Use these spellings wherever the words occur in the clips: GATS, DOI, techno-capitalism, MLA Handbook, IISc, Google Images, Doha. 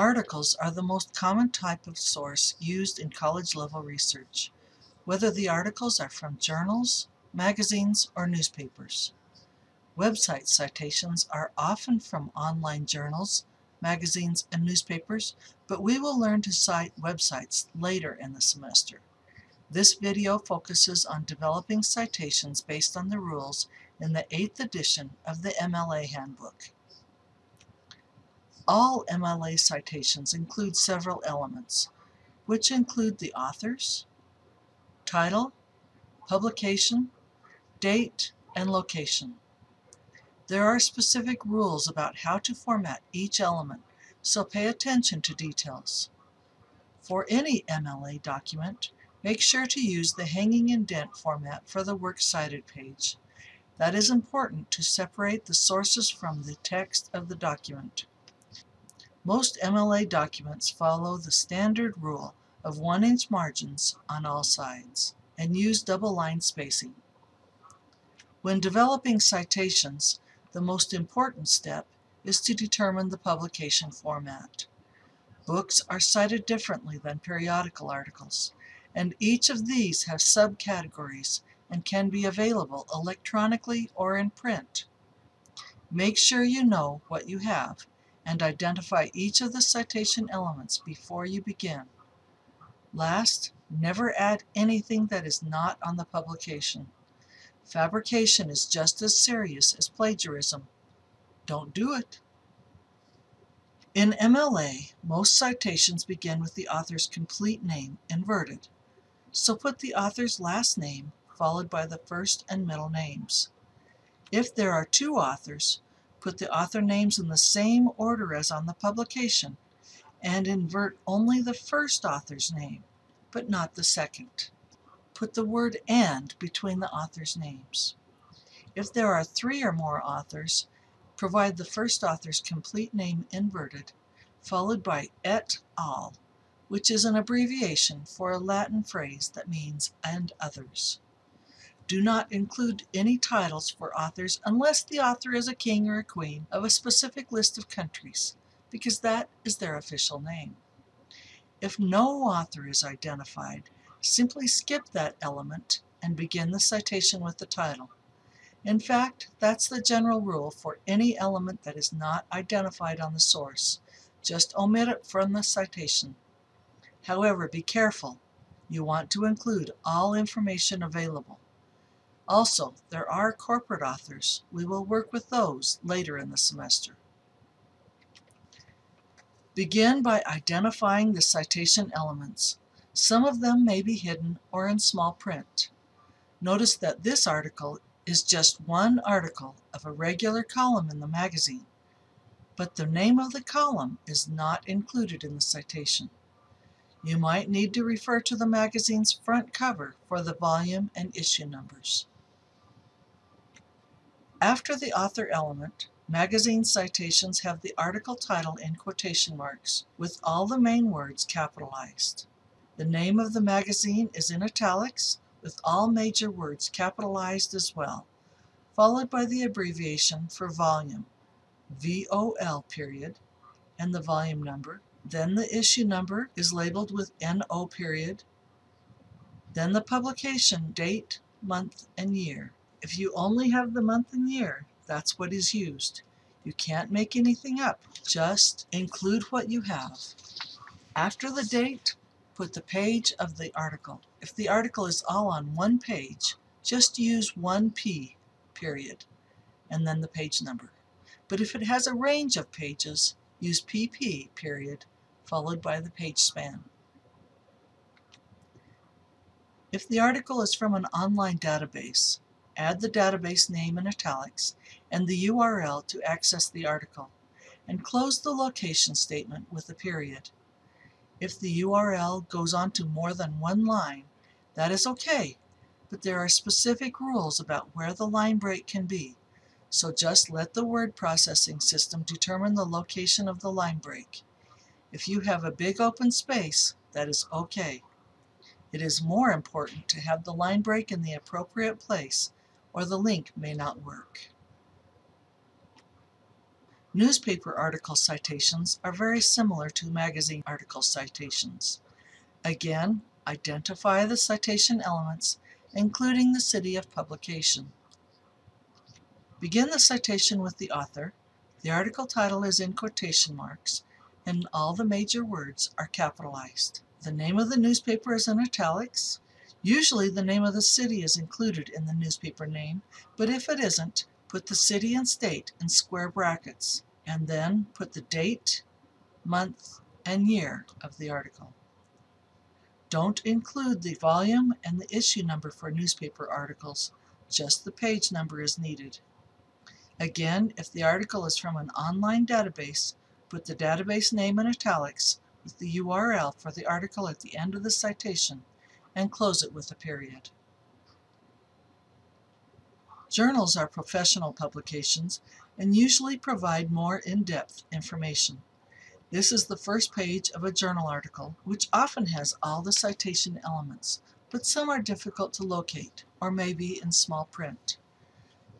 Articles are the most common type of source used in college-level research, whether the articles are from journals, magazines, or newspapers. Website citations are often from online journals, magazines, and newspapers, but we will learn to cite websites later in the semester. This video focuses on developing citations based on the rules in the 8th edition of the MLA Handbook. All MLA citations include several elements, which include the authors, title, publication, date, and location. There are specific rules about how to format each element, so pay attention to details. For any MLA document, make sure to use the hanging indent format for the Works Cited page. That is important to separate the sources from the text of the document. Most MLA documents follow the standard rule of 1-inch margins on all sides and use double-line spacing. When developing citations, the most important step is to determine the publication format. Books are cited differently than periodical articles, and each of these have subcategories and can be available electronically or in print. Make sure you know what you have and identify each of the citation elements before you begin. Last, never add anything that is not on the publication. Fabrication is just as serious as plagiarism. Don't do it. In MLA, most citations begin with the author's complete name inverted, so put the author's last name followed by the first and middle names. If there are two authors, put the author names in the same order as on the publication and invert only the first author's name, but not the second. Put the word "and" between the authors' names. If there are three or more authors, provide the first author's complete name inverted, followed by "et al," which is an abbreviation for a Latin phrase that means "and others." Do not include any titles for authors unless the author is a king or a queen of a specific list of countries, because that is their official name. If no author is identified, simply skip that element and begin the citation with the title. In fact, that's the general rule for any element that is not identified on the source. Just omit it from the citation. However, be careful. You want to include all information available. Also, there are corporate authors. We will work with those later in the semester. Begin by identifying the citation elements. Some of them may be hidden or in small print. Notice that this article is just one article of a regular column in the magazine, but the name of the column is not included in the citation. You might need to refer to the magazine's front cover for the volume and issue numbers. After the author element, magazine citations have the article title in quotation marks, with all the main words capitalized. The name of the magazine is in italics, with all major words capitalized as well, followed by the abbreviation for volume, VOL period, and the volume number. Then the issue number is labeled with NO period. Then the publication date, month, and year. If you only have the month and year, that's what is used. You can't make anything up. Just include what you have. After the date, put the page of the article. If the article is all on one page, just use 1P period and then the page number. But if it has a range of pages, use PP period, followed by the page span. If the article is from an online database, add the database name in italics and the URL to access the article, and close the location statement with a period. If the URL goes on to more than one line, that is okay, but there are specific rules about where the line break can be. So just let the word processing system determine the location of the line break. If you have a big open space, that is okay. It is more important to have the line break in the appropriate place, or the link may not work. Newspaper article citations are very similar to magazine article citations. Again, identify the citation elements, including the city of publication. Begin the citation with the author, the article title is in quotation marks, and all the major words are capitalized. The name of the newspaper is in italics. Usually the name of the city is included in the newspaper name, but if it isn't, put the city and state in square brackets, and then put the date, month, and year of the article. Don't include the volume and the issue number for newspaper articles, just the page number is needed. Again, if the article is from an online database, put the database name in italics with the URL for the article at the end of the citation, and close it with a period. Journals are professional publications and usually provide more in-depth information. This is the first page of a journal article, which often has all the citation elements, but some are difficult to locate or may be in small print.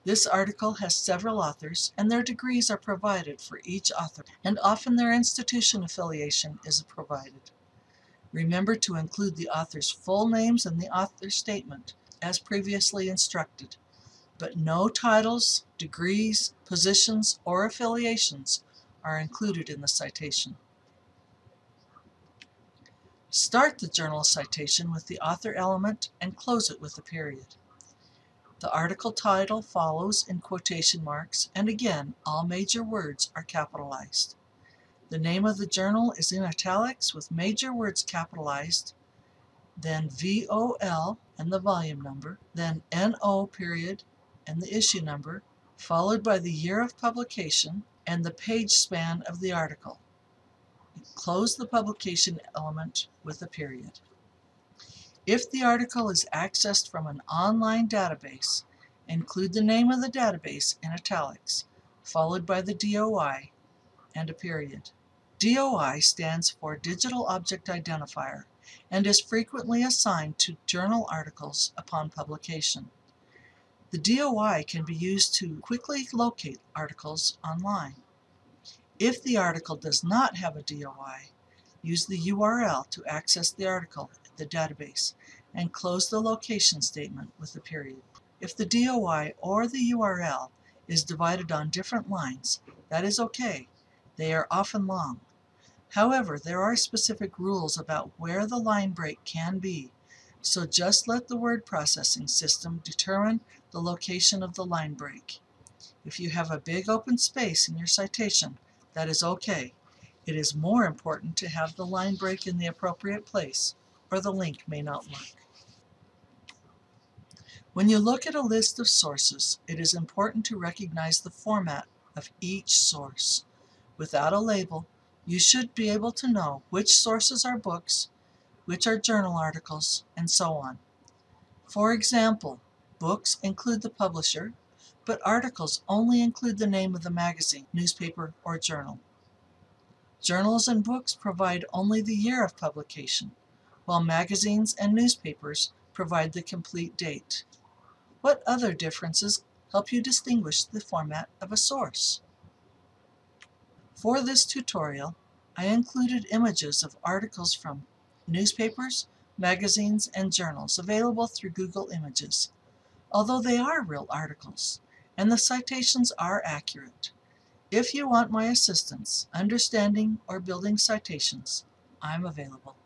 This article has several authors, and their degrees are provided for each author, and often their institution affiliation is provided. Remember to include the author's full names in the author's statement, as previously instructed. But no titles, degrees, positions, or affiliations are included in the citation. Start the journal citation with the author element and close it with a period. The article title follows in quotation marks, and again, all major words are capitalized. The name of the journal is in italics with major words capitalized, then VOL and the volume number, then NO period, and the issue number, followed by the year of publication and the page span of the article. Close the publication element with a period. If the article is accessed from an online database, include the name of the database in italics, followed by the DOI and a period. DOI stands for Digital Object Identifier and is frequently assigned to journal articles upon publication. The DOI can be used to quickly locate articles online. If the article does not have a DOI, use the URL to access the article at the database and close the location statement with a period. If the DOI or the URL is divided on different lines, that is okay. They are often long. However, there are specific rules about where the line break can be, so just let the word processing system determine the location of the line break. If you have a big open space in your citation, that is okay. It is more important to have the line break in the appropriate place, or the link may not work. When you look at a list of sources, it is important to recognize the format of each source. Without a label, you should be able to know which sources are books, which are journal articles, and so on. For example, books include the publisher, but articles only include the name of the magazine, newspaper, or journal. Journals and books provide only the year of publication, while magazines and newspapers provide the complete date. What other differences help you distinguish the format of a source? For this tutorial, I included images of articles from newspapers, magazines, and journals available through Google Images, although they are real articles, and the citations are accurate. If you want my assistance understanding or building citations, I'm available.